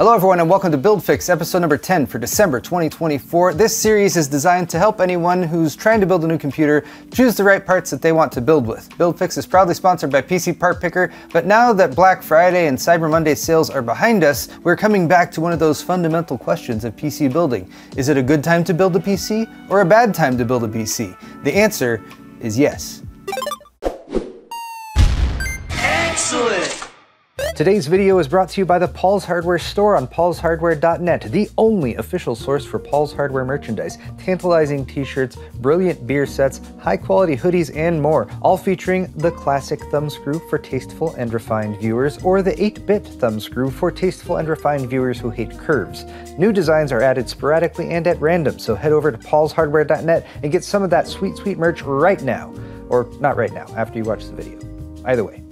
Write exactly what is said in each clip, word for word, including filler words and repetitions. Hello everyone and welcome to Build Fix, episode number ten for December twenty twenty-four. This series is designed to help anyone who's trying to build a new computer choose the right parts that they want to build with. Build Fix is proudly sponsored by P C Part Picker, but now that Black Friday and Cyber Monday sales are behind us, we're coming back to one of those fundamental questions of P C building. Is it a good time to build a P C or a bad time to build a P C? The answer is yes. Excellent! Today's video is brought to you by the Paul's Hardware store on paul's hardware dot net, the only official source for Paul's Hardware merchandise, tantalizing t-shirts, brilliant beer sets, high-quality hoodies, and more, all featuring the classic thumbscrew for tasteful and refined viewers, or the eight bit thumbscrew for tasteful and refined viewers who hate curves. New designs are added sporadically and at random, so head over to paul's hardware dot net and get some of that sweet, sweet merch right now. Or not right now, after you watch the video. Either way.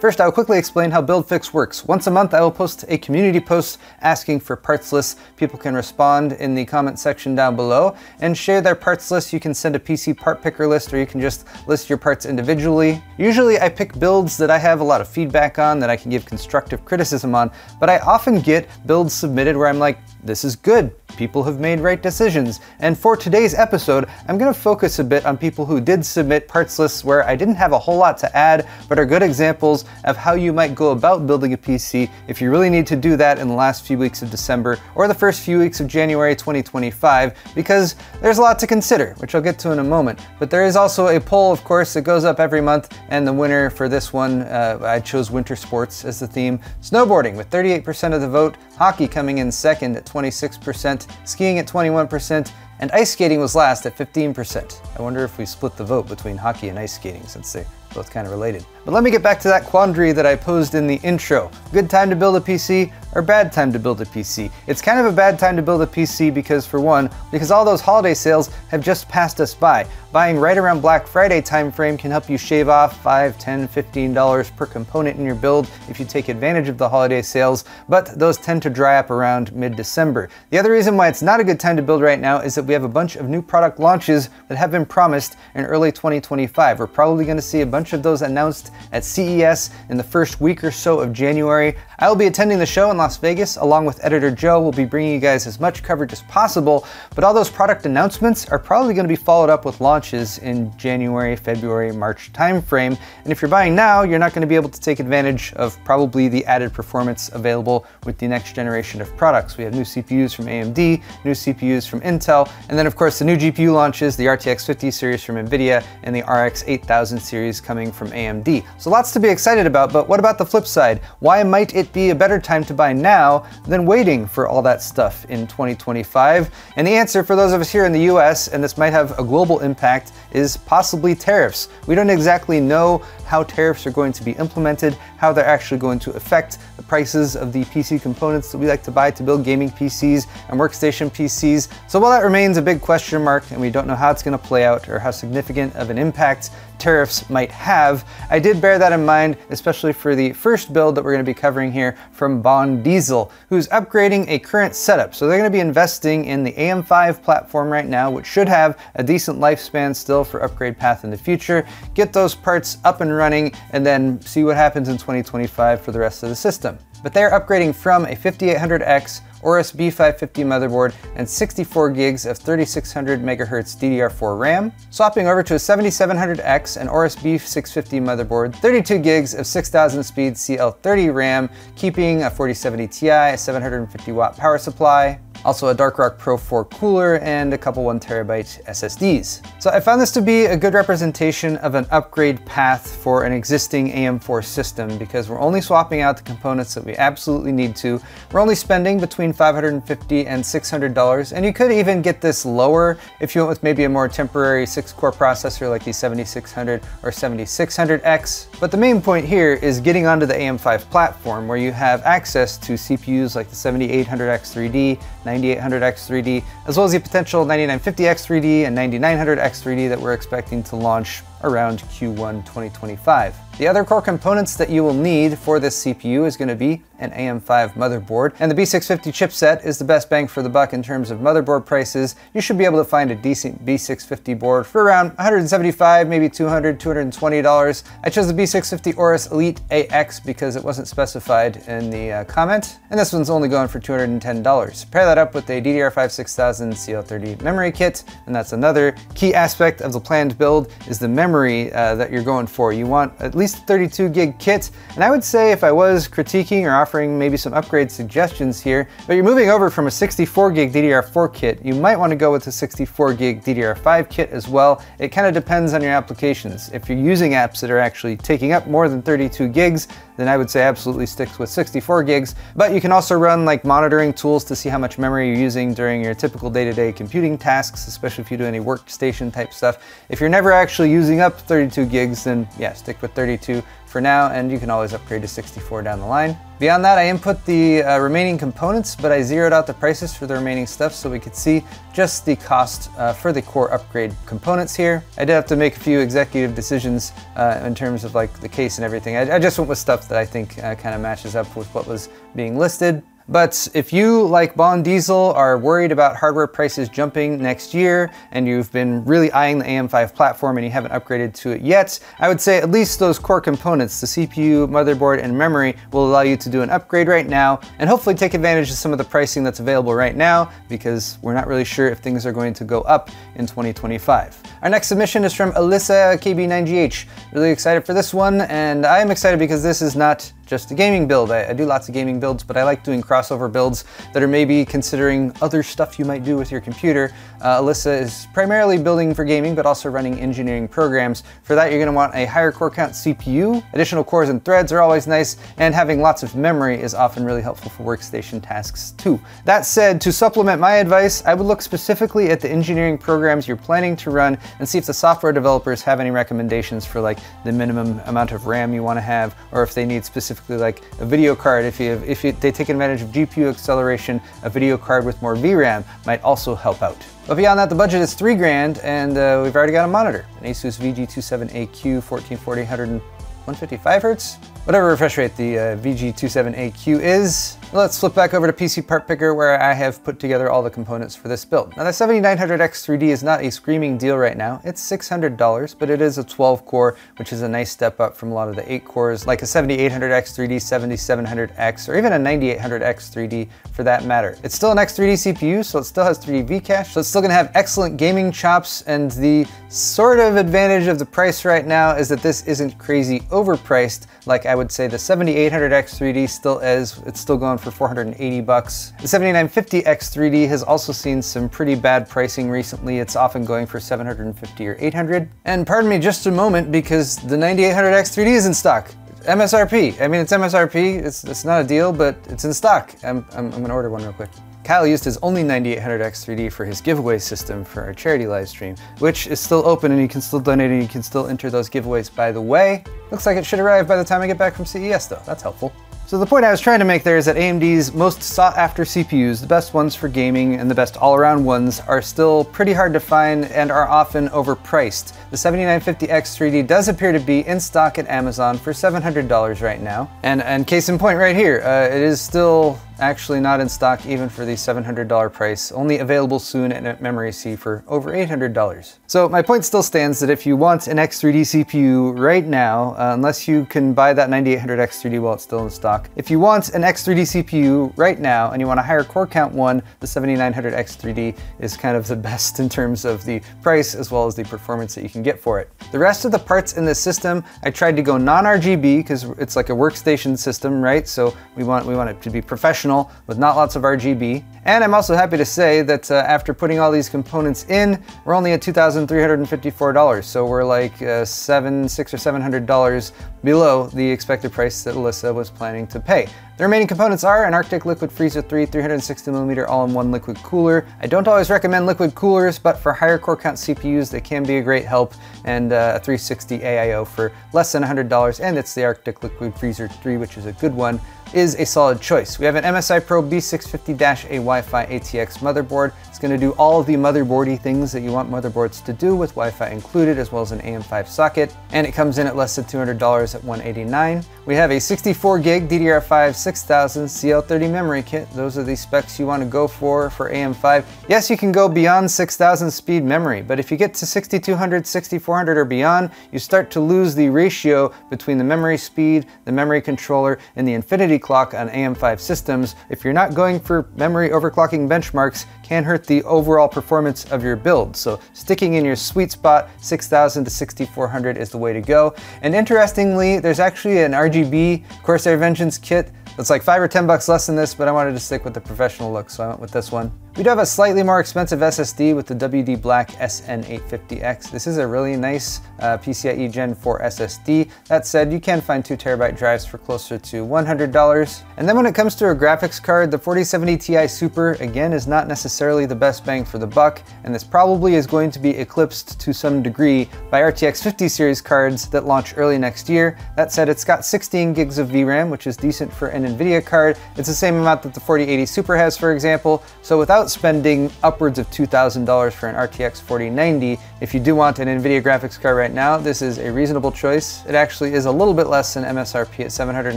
First, I'll quickly explain how Build Fix works. Once a month, I will post a community post asking for parts lists. People can respond in the comment section down below and share their parts list. You can send a P C part picker list, or you can just list your parts individually. Usually I pick builds that I have a lot of feedback on, that I can give constructive criticism on, but I often get builds submitted where I'm like, this is good. People have made right decisions. And for today's episode, I'm gonna focus a bit on people who did submit parts lists where I didn't have a whole lot to add, but are good examples of how you might go about building a P C if you really need to do that in the last few weeks of December or the first few weeks of January twenty twenty-five, because there's a lot to consider, which I'll get to in a moment. But there is also a poll, of course, that goes up every month, and the winner for this one, uh, I chose winter sports as the theme. Snowboarding with thirty-eight percent of the vote, hockey coming in second at twenty-six percent, skiing at twenty-one percent, and ice skating was last at fifteen percent. I wonder if we split the vote between hockey and ice skating since they both kind of related. But let me get back to that quandary that I posed in the intro. Good time to build a P C or bad time to build a P C? It's kind of a bad time to build a P C because, for one, because all those holiday sales have just passed us by. Buying right around Black Friday timeframe can help you shave off five, ten, fifteen dollars per component in your build if you take advantage of the holiday sales, but those tend to dry up around mid-December. The other reason why it's not a good time to build right now is that we have a bunch of new product launches that have been promised in early twenty twenty-five. We're probably gonna see a bunch of those announced at C E S in the first week or so of January. I'll be attending the show in Las Vegas along with editor Joe. We'll be bringing you guys as much coverage as possible, but all those product announcements are probably gonna be followed up with launches in January, February, March timeframe. And if you're buying now, you're not gonna be able to take advantage of probably the added performance available with the next generation of products. We have new C P Us from A M D, new C P Us from Intel, and then of course the new G P U launches, the R T X fifty series from NVIDIA and the R X eight thousand series coming from A M D. So lots to be excited about, but what about the flip side? Why might it be a better time to buy now than waiting for all that stuff in twenty twenty-five? And the answer for those of us here in the U S, and this might have a global impact, is possibly tariffs. We don't exactly know how tariffs are going to be implemented, how they're actually going to affect the prices of the P C components that we like to buy to build gaming P Cs and workstation P Cs. So while that remains a big question mark and we don't know how it's going to play out or how significant of an impact tariffs might have, I did bear that in mind, especially for the first build that we're going to be covering here from Baundiesel, who's upgrading a current setup. So they're going to be investing in the A M five platform right now, which should have a decent lifespan still for upgrade path in the future. Get those parts up and running and then see what happens in twenty twenty-five for the rest of the system. But they're upgrading from a fifty-eight hundred X Aorus B five fifty motherboard and sixty-four gigs of thirty-six hundred megahertz D D R four RAM, swapping over to a seventy-seven hundred X and Aorus B six fifty motherboard, thirty-two gigs of six thousand speed C L thirty RAM, keeping a forty seventy Ti, a seven hundred fifty watt power supply, also a Dark Rock Pro four cooler, and a couple one terabyte S S Ds. So I found this to be a good representation of an upgrade path for an existing A M four system, because we're only swapping out the components that we absolutely need to. We're only spending between five hundred fifty dollars and six hundred dollars, and you could even get this lower if you went with maybe a more temporary six core processor like the seventy-six hundred or seventy-six hundred X. But the main point here is getting onto the A M five platform, where you have access to C P Us like the seventy-eight hundred X three D, ninety-eight hundred X three D, as well as the potential ninety-nine fifty X three D and ninety-nine hundred X three D that we're expecting to launch around Q one twenty twenty-five. The other core components that you will need for this C P U is going to be an A M five motherboard, and the B six fifty chipset is the best bang for the buck in terms of motherboard prices. You should be able to find a decent B six fifty board for around one hundred seventy-five dollars, maybe two hundred dollars, two hundred twenty dollars. I chose the B six fifty Aorus Elite A X because it wasn't specified in the uh, comment, and this one's only going for two hundred ten dollars. Pair that up with a D D R five six thousand C L thirty memory kit, and that's another key aspect of the planned build is the memory uh, that you're going for. You want at least thirty-two gig kit, and I would say if I was critiquing or offering maybe some upgrade suggestions here, but you're moving over from a sixty-four gig D D R four kit, you might want to go with a sixty-four gig D D R five kit as well. It kind of depends on your applications. If you're using apps that are actually taking up more than thirty-two gigs, then I would say absolutely sticks with sixty-four gigs, but you can also run like monitoring tools to see how much memory you're using during your typical day-to-day computing tasks, especially if you do any workstation type stuff. If you're never actually using up thirty-two gigs, then yeah, stick with thirty-two for now, and you can always upgrade to sixty-four down the line. Beyond that, I input the uh, remaining components, but I zeroed out the prices for the remaining stuff so we could see just the cost uh, for the core upgrade components here. I did have to make a few executive decisions uh, in terms of like the case and everything. I, I just went with stuff that I think uh, kind of matches up with what was being listed. But if you, like baundiesel, are worried about hardware prices jumping next year and you've been really eyeing the A M five platform and you haven't upgraded to it yet, I would say at least those core components, the C P U, motherboard, and memory, will allow you to do an upgrade right now and hopefully take advantage of some of the pricing that's available right now, because we're not really sure if things are going to go up in twenty twenty-five. Our next submission is from Alyssa K B nine G H. Really excited for this one, and I'm excited because this is not just a gaming build. I, I do lots of gaming builds, but I like doing crossover builds that are maybe considering other stuff you might do with your computer. Uh, Alyssa is primarily building for gaming, but also running engineering programs. For that, you're gonna want a higher core count C P U. Additional cores and threads are always nice, and having lots of memory is often really helpful for workstation tasks too. That said, to supplement my advice, I would look specifically at the engineering programs you're planning to run and see if the software developers have any recommendations for like the minimum amount of RAM you wanna have, or if they need specific like a video card. If you have, if you, they take advantage of G P U acceleration, a video card with more V RAM might also help out. But beyond that, the budget is three grand, and uh, we've already got a monitor, an Asus V G twenty-seven A Q fourteen forty one fifty-five hertz, whatever refresh rate the uh, V G twenty-seven A Q is. Let's flip back over to P C Part Picker, where I have put together all the components for this build. Now the seventy-nine hundred X three D is not a screaming deal right now. It's six hundred dollars, but it is a twelve core, which is a nice step up from a lot of the eight cores, like a seventy-eight hundred X three D, seventy-seven hundred X, or even a ninety-eight hundred X three D for that matter. It's still an X three D C P U, so it still has three D V cache, so it's still gonna have excellent gaming chops, and the sort of advantage of the price right now is that this isn't crazy overpriced, like I would say the seventy-eight hundred X three D still is. It's still going for four hundred eighty bucks. The seventy-nine fifty X three D has also seen some pretty bad pricing recently. It's often going for seven hundred fifty or eight hundred. And pardon me just a moment, because the ninety-eight hundred X three D is in stock. M S R P. I mean, it's M S R P. It's, it's not a deal, but it's in stock. I'm, I'm, I'm gonna order one real quick. Kyle used his only ninety-eight hundred X three D for his giveaway system for our charity live stream, which is still open, and you can still donate and you can still enter those giveaways, by the way. Looks like it should arrive by the time I get back from C E S though. That's helpful. So the point I was trying to make there is that A M D's most sought after C P Us, the best ones for gaming and the best all around ones, are still pretty hard to find and are often overpriced. The seventy-nine fifty X three D does appear to be in stock at Amazon for seven hundred dollars right now. And, and case in point right here, uh, it is still actually not in stock even for the seven hundred dollar price, only available soon and at Memory C for over eight hundred dollars. So my point still stands that if you want an X three D C P U right now, uh, unless you can buy that ninety-eight hundred X three D while it's still in stock, if you want an X three D C P U right now and you want a higher core count one, the seventy-nine hundred X three D is kind of the best in terms of the price as well as the performance that you can get for it. The rest of the parts in this system, I tried to go non R G B because it's like a workstation system, right? So we want, we want it to be professional with not lots of R G B. And I'm also happy to say that uh, after putting all these components in, we're only at two thousand three hundred fifty-four dollars. So we're like uh, seven, six or seven hundred dollars below the expected price that Alyssa was planning to pay. The remaining components are an Arctic Liquid Freezer three three hundred sixty millimeter all-in-one liquid cooler. I don't always recommend liquid coolers, but for higher core count C P Us, they can be a great help, and uh, a three sixty A I O for less than one hundred dollars, and it's the Arctic Liquid Freezer three, which is a good one. is a solid choice. We have an M S I Pro B six fifty A Wi-Fi A T X motherboard. It's going to do all of the motherboardy things that you want motherboards to do with Wi-Fi included, as well as an A M five socket, and it comes in at less than two hundred dollars at one eighty-nine. We have a sixty-four gig D D R five six thousand C L thirty memory kit. Those are the specs you want to go for for A M five. Yes, you can go beyond six thousand speed memory, but if you get to sixty-two hundred, sixty-four hundred or beyond, you start to lose the ratio between the memory speed, the memory controller, and the infinity clock on A M five systems. If you're not going for memory overclocking benchmarks, can hurt the overall performance of your build. So sticking in your sweet spot, six thousand to sixty-four hundred is the way to go. And interestingly, there's actually an R G B Corsair Vengeance kit that's like five or ten bucks less than this, but I wanted to stick with the professional look, so I went with this one. We do have a slightly more expensive S S D with the W D Black S N eight fifty X. This is a really nice uh, PCIe Gen four S S D. That said, you can find two terabyte drives for closer to one hundred dollars. And then when it comes to a graphics card, the forty seventy Ti Super, again, is not necessarily the best bang for the buck, and this probably is going to be eclipsed to some degree by R T X fifty series cards that launch early next year. That said, it's got sixteen gigs of V RAM, which is decent for an NVIDIA card. It's the same amount that the forty eighty Super has, for example, so without spending upwards of two thousand dollars for an R T X forty ninety. If you do want an NVIDIA graphics card right now, this is a reasonable choice. It actually is a little bit less than M S R P at seven hundred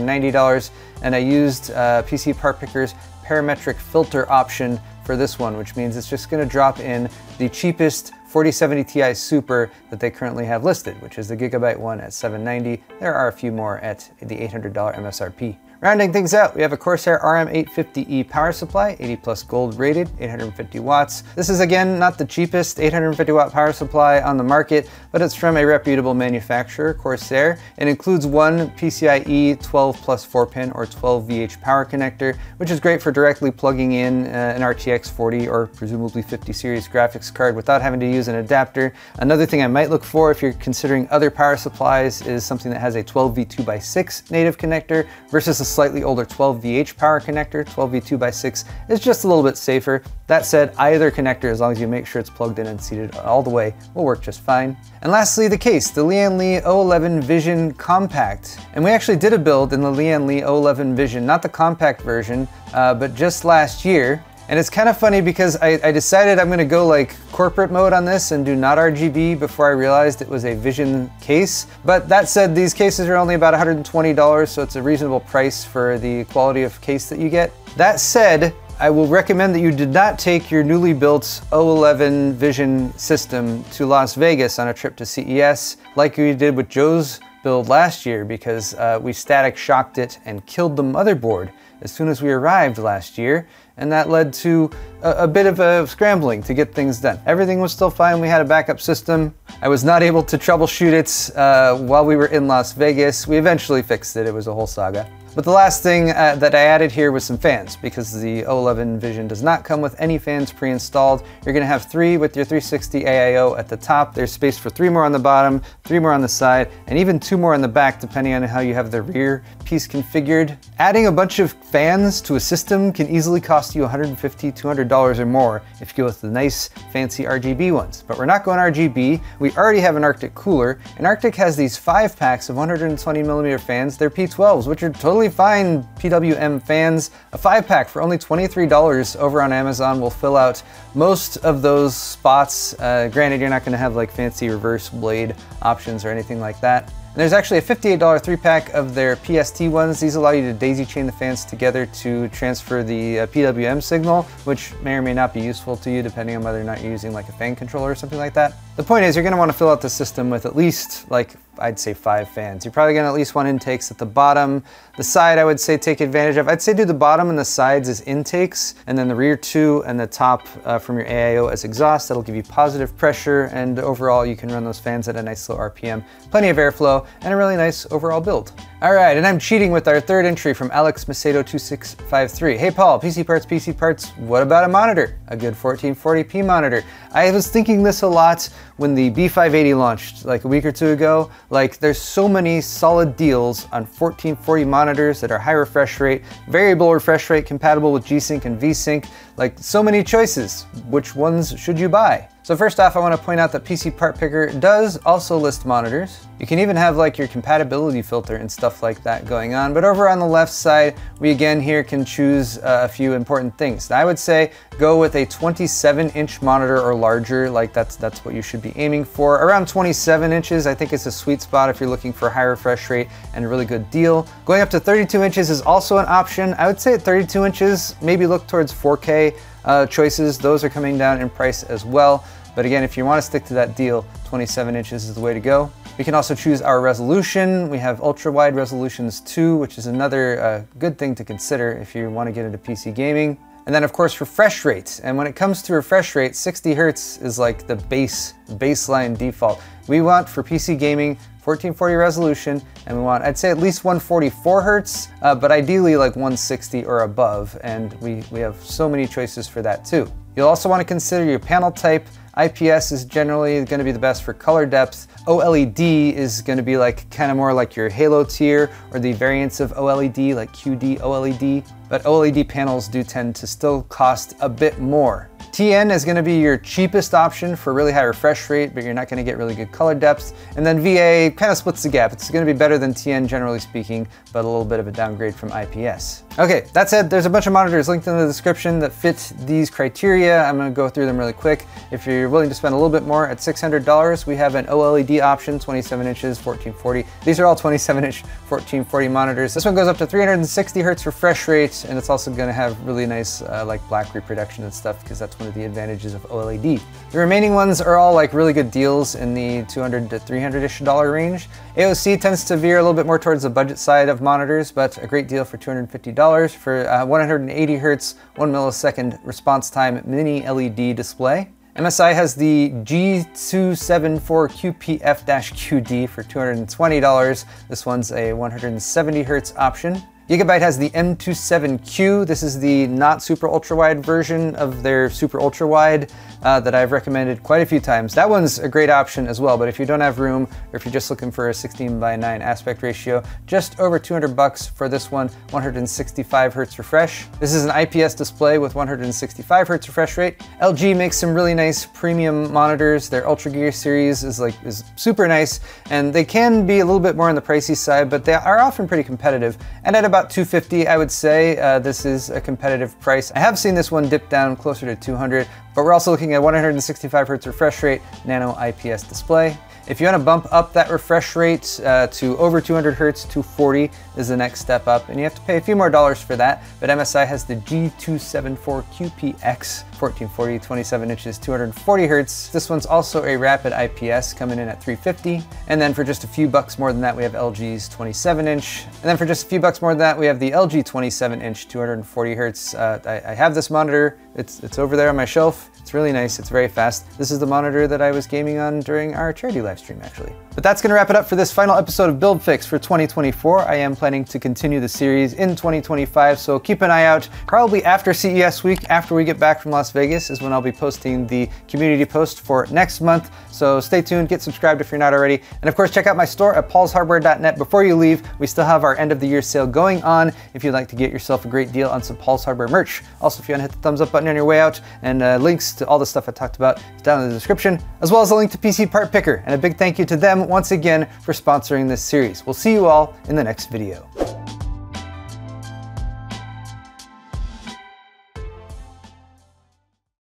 ninety dollars, and I used uh, P C Part Picker's parametric filter option for this one, which means it's just going to drop in the cheapest forty seventy Ti Super that they currently have listed, which is the Gigabyte one at seven ninety dollars. There are a few more at the eight hundred dollar M S R P. Rounding things out, we have a Corsair R M eight fifty E power supply, eighty plus gold rated, eight hundred fifty watts. This is again not the cheapest eight hundred fifty watt power supply on the market, but it's from a reputable manufacturer, Corsair. It includes one PCIe twelve plus four pin or twelve V H power connector, which is great for directly plugging in uh, an R T X forty or presumably fifty series graphics card without having to use an adapter. Another thing I might look for if you're considering other power supplies is something that has a twelve V two by six native connector versus a slightly older twelve V H power connector. twelve V two by six is just a little bit safer. That said, either connector, as long as you make sure it's plugged in and seated all the way, will work just fine. And lastly, the case, the Lianli O eleven Vision Compact. And we actually did a build in the Lianli O eleven Vision, not the compact version, uh, but just last year. And it's kind of funny because I, I decided I'm gonna go like corporate mode on this and do not R G B before I realized it was a Vision case. But that said, these cases are only about one hundred twenty dollars, so it's a reasonable price for the quality of case that you get. That said, I will recommend that you did not take your newly built O eleven Vision system to Las Vegas on a trip to C E S like you did with Joe's build last year, because uh, we static shocked it and killed the motherboard as soon as we arrived last year, and that led to a, a bit of a scrambling to get things done. Everything was still fine, we had a backup system. I was not able to troubleshoot it uh, while we were in Las Vegas. We eventually fixed it, it was a whole saga. But the last thing uh, that I added here was some fans, because the O eleven Vision does not come with any fans pre-installed. You're gonna have three with your three sixty A I O at the top. There's space for three more on the bottom, three more on the side, and even two more on the back, depending on how you have the rear piece configured. Adding a bunch of fans to a system can easily cost you one hundred fifty dollars, two hundred dollars or more if you go with the nice, fancy R G B ones. But we're not going R G B. We already have an Arctic cooler, and Arctic has these five packs of one hundred twenty millimeter fans. They're P twelves, which are totally fine P W M fans. A five pack for only twenty-three dollars over on Amazon will fill out most of those spots. Uh, granted, you're not gonna have like fancy reverse blade options or anything like that. And there's actually a fifty-eight dollar three pack of their P S T ones. These allow you to daisy chain the fans together to transfer the uh, P W M signal, which may or may not be useful to you depending on whether or not you're using like a fan controller or something like that. The point is you're gonna wanna fill out the system with at least like I'd say five fans. You're probably gonna at least want intakes at the bottom. The side I would say take advantage of. I'd say do the bottom and the sides as intakes, and then the rear two and the top uh, from your A I O as exhaust. That'll give you positive pressure, and overall you can run those fans at a nice low R P M. Plenty of airflow and a really nice overall build. All right, and I'm cheating with our third entry from Alex Macedo two six five three. Hey Paul, P C Parts, P C Parts, what about a monitor? A good fourteen forty P monitor. I was thinking this a lot when the B five eighty launched like a week or two ago. Like, there's so many solid deals on fourteen forty monitors that are high refresh rate, variable refresh rate compatible with G sync and V sync, like so many choices. Which ones should you buy? So first off, I want to point out that P C Part Picker does also list monitors. You can even have like your compatibility filter and stuff like that going on. But over on the left side, we again here can choose uh, a few important things. Now, I would say go with a twenty-seven inch monitor or larger. Like that's, that's what you should be aiming for. Around twenty-seven inches, I think it's a sweet spot if you're looking for a high refresh rate and a really good deal. Going up to thirty-two inches is also an option. I would say at thirty-two inches, maybe look towards four K. Uh, choices. Those are coming down in price as well. But again, if you want to stick to that deal, twenty-seven inches is the way to go. We can also choose our resolution. We have ultra wide resolutions too, which is another uh, good thing to consider if you want to get into P C gaming. And then of course, refresh rates. And when it comes to refresh rate, sixty hertz is like the base baseline default. We want for P C gaming fourteen forty resolution, and we want, I'd say at least one forty-four hertz, uh, but ideally like one sixty or above, and we, we have so many choices for that too. You'll also want to consider your panel type. I P S is generally going to be the best for color depth. OLED is going to be like kind of more like your Halo tier or the variants of OLED like Q D OLED, but OLED panels do tend to still cost a bit more. T N is going to be your cheapest option for really high refresh rate, but you're not going to get really good color depth. And then V A kind of splits the gap. It's going to be better than T N generally speaking, but a little bit of a downgrade from I P S. Okay, that said, there's a bunch of monitors linked in the description that fit these criteria. I'm going to go through them really quick. If you're willing to spend a little bit more, at six hundred dollars, we have an OLED option, twenty-seven inches, fourteen forty. These are all twenty-seven inch, fourteen forty monitors. This one goes up to three hundred sixty hertz refresh rate, and it's also going to have really nice uh, like black reproduction and stuff, because that's one of the advantages of OLED. The remaining ones are all like really good deals in the two hundred to three hundred-ish dollar range. A O C tends to veer a little bit more towards the budget side of monitors, but a great deal for two hundred fifty dollars for uh, one hundred eighty hertz, one millisecond response time mini L E D display. M S I has the G two seven four Q P F Q D for two hundred twenty dollars. This one's a one seventy hertz option. Gigabyte has the M twenty-seven Q. This is the not super ultra wide version of their super ultra wide uh, that I've recommended quite a few times. That one's a great option as well, but if you don't have room or if you're just looking for a sixteen by nine aspect ratio, just over two hundred bucks for this one, one sixty-five hertz refresh. This is an I P S display with one sixty-five hertz refresh rate. L G makes some really nice premium monitors. Their Ultra Gear series is like is super nice, and they can be a little bit more on the pricey side, but they are often pretty competitive. And at a about two fifty, I would say uh, this is a competitive price. I have seen this one dip down closer to two hundred, but we're also looking at one sixty-five hertz refresh rate, nano I P S display. If you want to bump up that refresh rate uh, to over two hundred hertz, two forty is the next step up, and you have to pay a few more dollars for that. But M S I has the G two seven four Q P X fourteen forty, twenty-seven inches, two hundred forty hertz. This one's also a rapid I P S coming in at three fifty. And then for just a few bucks more than that, we have L G's twenty-seven inch. And then for just a few bucks more than that, we have the L G twenty-seven inch, two hundred forty hertz. Uh, I, I have this monitor. It's, it's over there on my shelf. It's really nice. It's very fast. This is the monitor that I was gaming on during our charity live stream, actually. But that's going to wrap it up for this final episode of Build Fix for twenty twenty-four. I am planning to continue the series in twenty twenty-five, so keep an eye out. Probably after C E S week, after we get back from Las Vegas, is when I'll be posting the community post for next month. So stay tuned, get subscribed if you're not already. And of course, check out my store at paul's hardware dot net. Before you leave, we still have our end of the year sale going on if you'd like to get yourself a great deal on some Paul's Hardware merch. Also, if you want to hit the thumbs up button on your way out, and uh, links to all the stuff I talked about is down in the description, as well as a link to P C Part Picker. And a big thank you to them once again for sponsoring this series. We'll see you all in the next video.